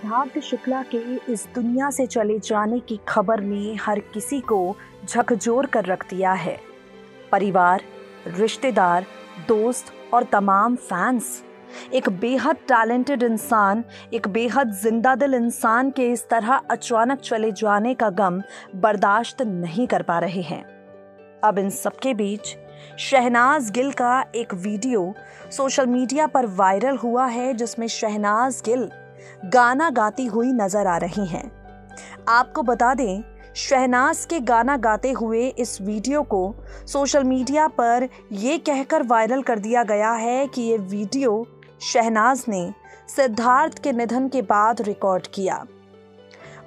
सिद्धार्थ शुक्ला के इस दुनिया से चले जाने की खबर ने हर किसी को झकझोर कर रख दिया है। परिवार, रिश्तेदार, दोस्त और तमाम फैंस एक बेहद टैलेंटेड इंसान, एक बेहद जिंदा दिल इंसान के इस तरह अचानक चले जाने का गम बर्दाश्त नहीं कर पा रहे हैं। अब इन सबके बीच शहनाज गिल का एक वीडियो सोशल मीडिया पर वायरल हुआ है, जिसमें शहनाज गिल गाना गाती हुई नजर आ रही हैं। आपको बता दें, शहनाज के गाना गाते हुए इस वीडियो को सोशल मीडिया पर ये कहकर वायरल कर दिया गया है कि ये वीडियो शहनाज ने सिद्धार्थ के निधन के बाद रिकॉर्ड किया।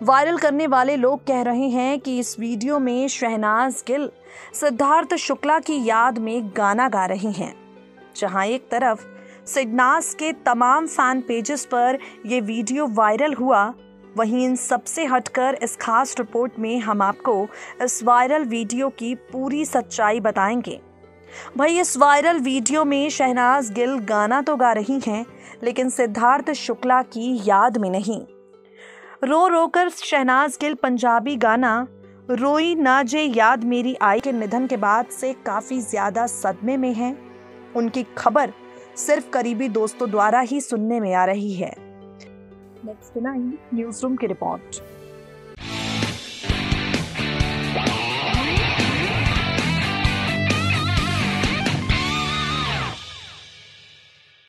वायरल करने वाले लोग कह रहे हैं कि इस वीडियो में शहनाज गिल सिद्धार्थ शुक्ला की याद में गाना गा रही हैं। जहां एक तरफ सिद्धार्थ के तमाम फैन पेजेस पर यह वीडियो वायरल हुआ, वहीं इन सबसे हटकर इस खास रिपोर्ट में हम आपको इस वायरल वीडियो की पूरी सच्चाई बताएंगे। भाई, इस वायरल वीडियो में शहनाज गिल गाना तो गा रही हैं, लेकिन सिद्धार्थ शुक्ला की याद में नहीं। रो रो कर शहनाज गिल पंजाबी गाना रोई ना जे याद मेरी आई के निधन के बाद से काफ़ी ज़्यादा सदमे में हैं। उनकी खबर सिर्फ करीबी दोस्तों द्वारा ही सुनने में आ रही है। नेक्स्ट नाइन न्यूज़रूम की रिपोर्ट।